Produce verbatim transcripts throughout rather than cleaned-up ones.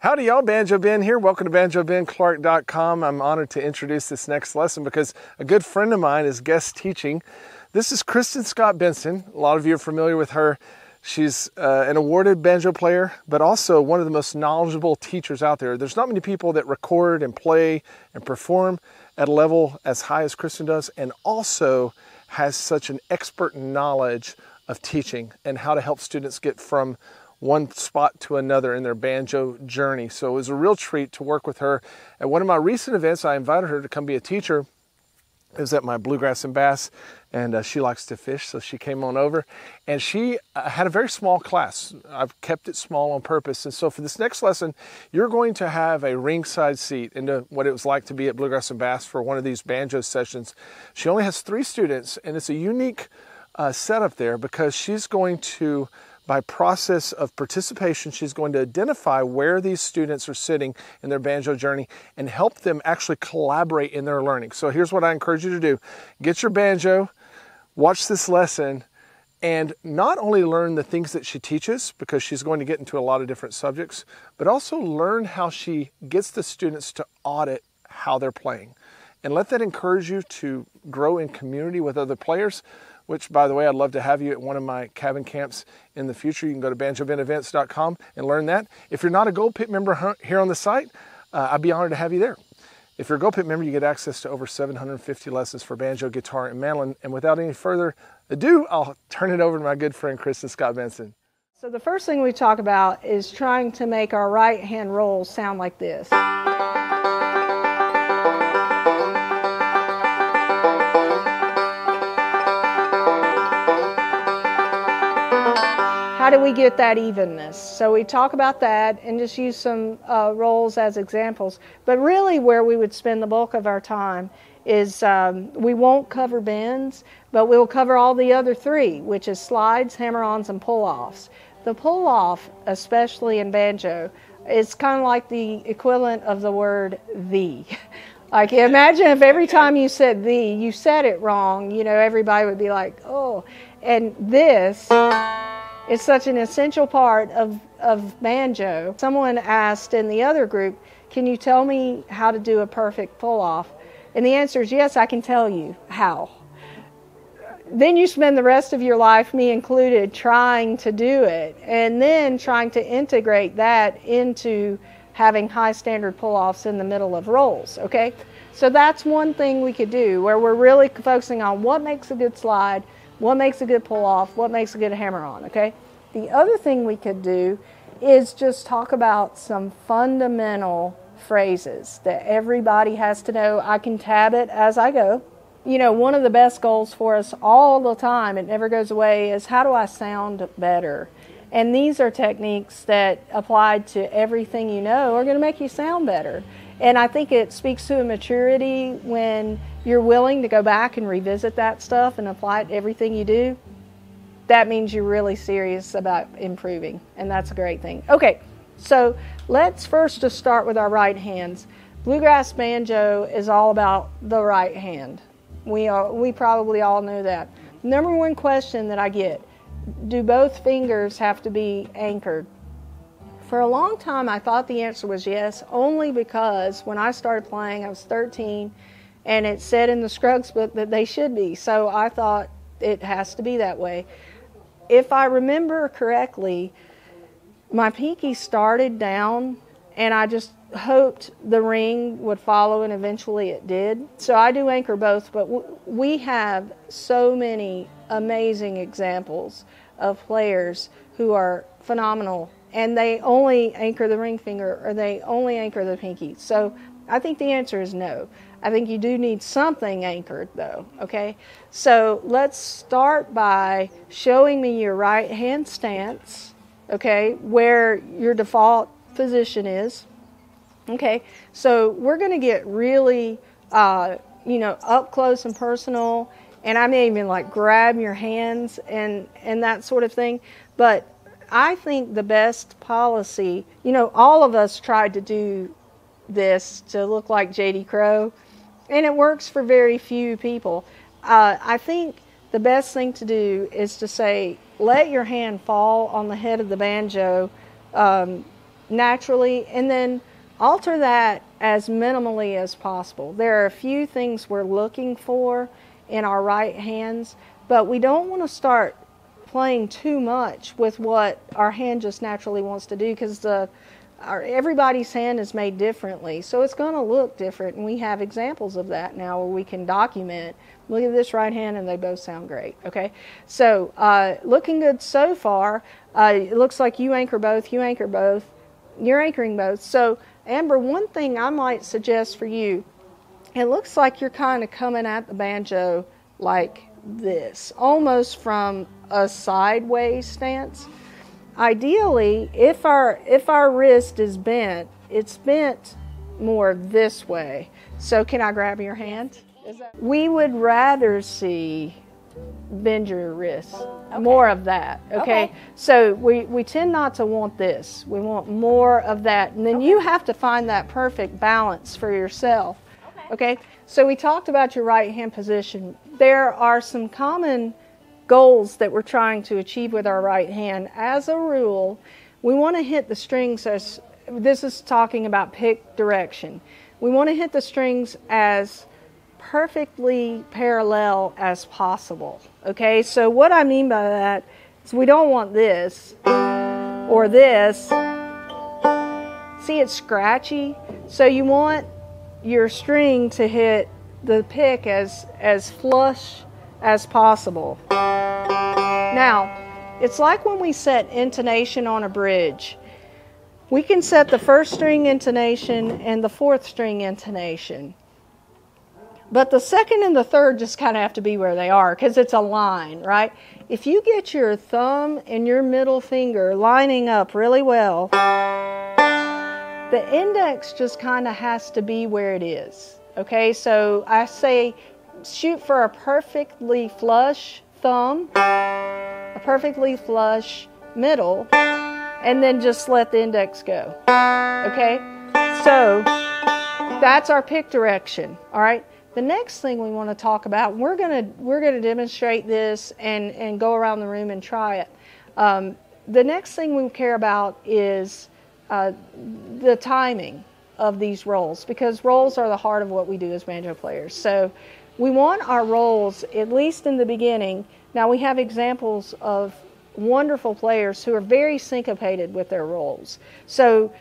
Howdy y'all, Banjo Ben here. Welcome to banjo ben clark dot com. I'm honored to introduce this next lesson because a good friend of mine is guest teaching. This is Kristin Scott Benson. A lot of you are familiar with her. She's uh, an awarded banjo player, but also one of the most knowledgeable teachers out there. There's not many people that record and play and perform at a level as high as Kristin does, and also has such an expert knowledge of teaching and how to help students get from one spot to another in their banjo journey. So it was a real treat to work with her. At one of my recent events, I invited her to come be a teacher. It was at my Bluegrass and Bass, and uh, she likes to fish, so she came on over. And she uh, had a very small class. I've kept it small on purpose. And so for this next lesson, you're going to have a ringside seat into what it was like to be at Bluegrass and Bass for one of these banjo sessions. She only has three students, and it's a unique uh, setup there because she's going to, by process of participation, she's going to identify where these students are sitting in their banjo journey and help them actually collaborate in their learning. So here's what I encourage you to do. Get your banjo, watch this lesson, and not only learn the things that she teaches, because she's going to get into a lot of different subjects, but also learn how she gets the students to audit how they're playing. And let that encourage you to grow in community with other players, which, by the way, I'd love to have you at one of my cabin camps in the future. You can go to banjo ben events dot com and learn that. If you're not a Gold Pick member here on the site, uh, I'd be honored to have you there. If you're a Gold Pick member, you get access to over seven hundred fifty lessons for banjo, guitar, and mandolin. And without any further ado, I'll turn it over to my good friend, Kristin Scott Benson. So the first thing we talk about is trying to make our right hand roll sound like this. How do we get that evenness? So we talk about that and just use some uh, rolls as examples. But really where we would spend the bulk of our time is um, we won't cover bends, but we'll cover all the other three, which is slides, hammer-ons, and pull-offs. The pull-off, especially in banjo, is kind of like the equivalent of the word the. Like, imagine if every time you said the, you said it wrong, you know, everybody would be like, oh. And this... it's such an essential part of, of banjo. Someone asked in the other group, can you tell me how to do a perfect pull-off? And the answer is yes, I can tell you how. Then you spend the rest of your life, me included, trying to do it, and then trying to integrate that into having high standard pull-offs in the middle of rolls, okay? So that's one thing we could do where we're really focusing on what makes a good slide, what makes a good pull-off, what makes a good hammer-on, okay? The other thing we could do is just talk about some fundamental phrases that everybody has to know. I can tab it as I go. You know, one of the best goals for us all the time, it never goes away, is how do I sound better? And these are techniques that applied to everything you know are going to make you sound better. And I think it speaks to a maturity when you're willing to go back and revisit that stuff and apply it to everything you do. That means you're really serious about improving, and that's a great thing. Okay, so let's first just start with our right hands. Bluegrass banjo is all about the right hand. We, are, we probably all know that. Number one question that I get, do both fingers have to be anchored? For a long time, I thought the answer was yes, only because when I started playing, I was thirteen, and it said in the Scruggs book that they should be. So I thought it has to be that way. If I remember correctly, my pinky started down, and I just hoped the ring would follow, and eventually it did. So I do anchor both, but we have so many amazing examples of players who are phenomenal, and they only anchor the ring finger or they only anchor the pinky. So I think the answer is no. I think you do need something anchored though, okay? So let's start by showing me your right hand stance, okay, where your default position is. Okay, so we're gonna get really, uh, you know, up close and personal, and I may even like grab your hands and, and that sort of thing, but I think the best policy, you know, all of us tried to do this to look like J D Crowe, and it works for very few people. Uh, I think the best thing to do is to say, let your hand fall on the head of the banjo, um, naturally, and then alter that as minimally as possible. There are a few things we're looking for in our right hands, but we don't want to start playing too much with what our hand just naturally wants to do, because the our, everybody's hand is made differently, so it's going to look different, and we have examples of that now where we can document, look at this right hand and they both sound great. Okay, so uh, looking good so far. Uh, it looks like you anchor both, you anchor both, you're anchoring both. So Amber, one thing I might suggest for you, it looks like you're kind of coming at the banjo like this, almost from a sideways stance. Ideally, if our if our wrist is bent, it's bent more this way. So can I grab your hand? Is that we would rather see bend your wrist, okay. More of that, okay? Okay, so we we tend not to want this, we want more of that, and then okay. You have to find that perfect balance for yourself. Okay. Okay, so we talked about your right hand position. There are some common goals that we're trying to achieve with our right hand. As a rule, we want to hit the strings as, this is talking about pick direction, we want to hit the strings as perfectly parallel as possible. Okay, so what I mean by that is we don't want this or this. See, it's scratchy, so you want your string to hit the pick as as flush as possible. Now, it's like when we set intonation on a bridge. We can set the first string intonation and the fourth string intonation, but the second and the third just kind of have to be where they are, because it's a line, right? If you get your thumb and your middle finger lining up really well, the index just kind of has to be where it is, okay? So I say shoot for a perfectly flush thumb, a perfectly flush middle, and then just let the index go, okay? So that's our pick direction, all right? The next thing we want to talk about, we're gonna we're gonna demonstrate this and and go around the room and try it. Um, the next thing we care about is uh, the timing of these rolls, because rolls are the heart of what we do as banjo players. So we want our rolls, at least in the beginning. Now, we have examples of wonderful players who are very syncopated with their rolls. So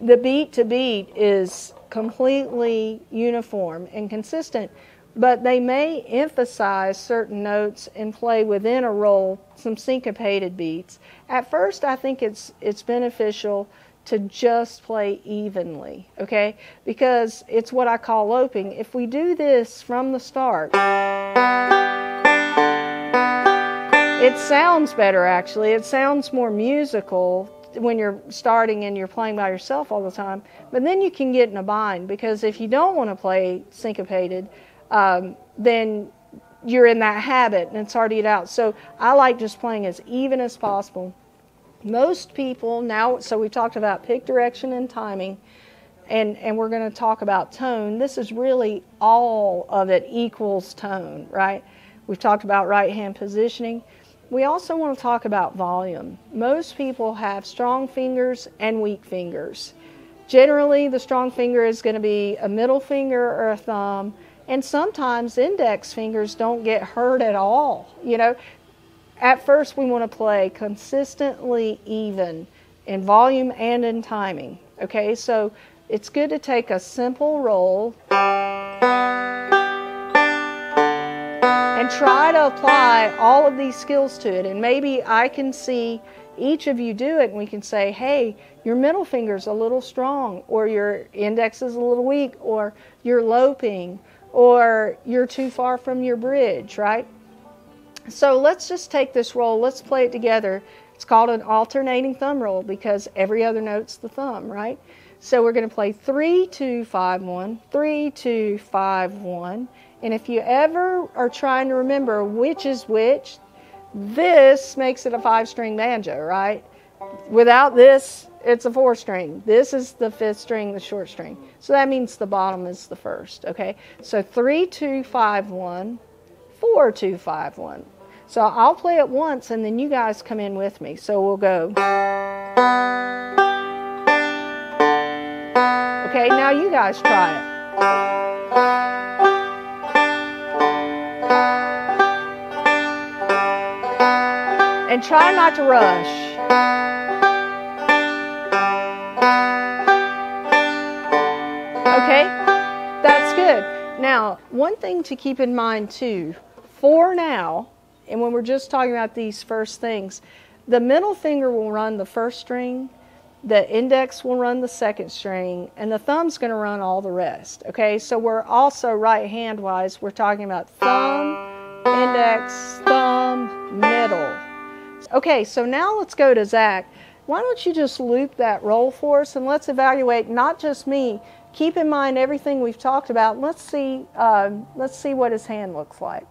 the beat to beat is completely uniform and consistent, but they may emphasize certain notes and play within a roll some syncopated beats. At first, I think it's it's beneficial to just play evenly, okay? Because it's what I call loping. If we do this from the start, it sounds better, actually. It sounds more musical when you're starting and you're playing by yourself all the time, but then you can get in a bind, because if you don't want to play syncopated, um, then you're in that habit and it's hard to get out. So I like just playing as even as possible. Most people now, so we talked about pick direction and timing, and, and we're going to talk about tone. This is really all of it equals tone, right? We've talked about right hand positioning. We also want to talk about volume. Most people have strong fingers and weak fingers. Generally, the strong finger is going to be a middle finger or a thumb, and sometimes index fingers don't get hurt at all. You know, at first we want to play consistently even in volume and in timing. Okay, so it's good to take a simple roll and try to apply all of these skills to it. And maybe I can see each of you do it, and we can say, hey, your middle finger's a little strong, or your index is a little weak, or you're loping, or you're too far from your bridge, right? So let's just take this roll, let's play it together. It's called an alternating thumb roll because every other note's the thumb, right? So we're going to play three, two, five, one, three, two, five, one. And if you ever are trying to remember which is which, this makes it a five-string banjo, right? Without this, it's a four-string. This is the fifth string, the short string. So that means the bottom is the first, okay? So three, two, five, one, four, two, five, one. So I'll play it once, and then you guys come in with me. So we'll go. Okay, now you guys try it. And try not to rush. Okay, that's good. Now, one thing to keep in mind too, for now, and when we're just talking about these first things, the middle finger will run the first string, the index will run the second string, and the thumb's going to run all the rest. Okay, so we're also right hand wise, we're talking about thumb, index, thumb, middle. Okay, so now let's go to Zach. Why don't you just loop that roll for us, and let's evaluate not just me. Keep in mind everything we've talked about. Let's see, uh, let's see what his hand looks like.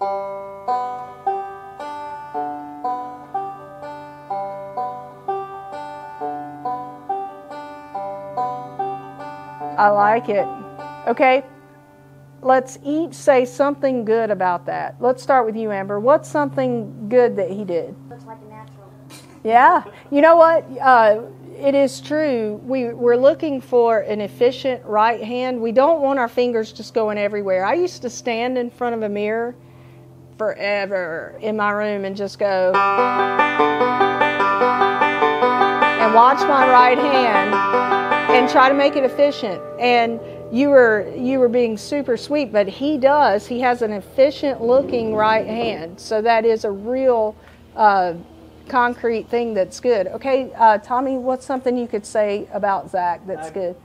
I like it. Okay, let's each say something good about that. Let's start with you, Amber. What's something good that he did? Looks like a natural. Yeah, you know what? Uh, It is true. We, we're looking for an efficient right hand. We don't want our fingers just going everywhere. I used to stand in front of a mirror forever in my room and just go and watch my right hand and try to make it efficient. And you were, you were being super sweet, but he does. He has an efficient looking right hand. So that is a real... Uh, concrete thing that's good. Okay, uh, Tommy, what's something you could say about Zach that's good?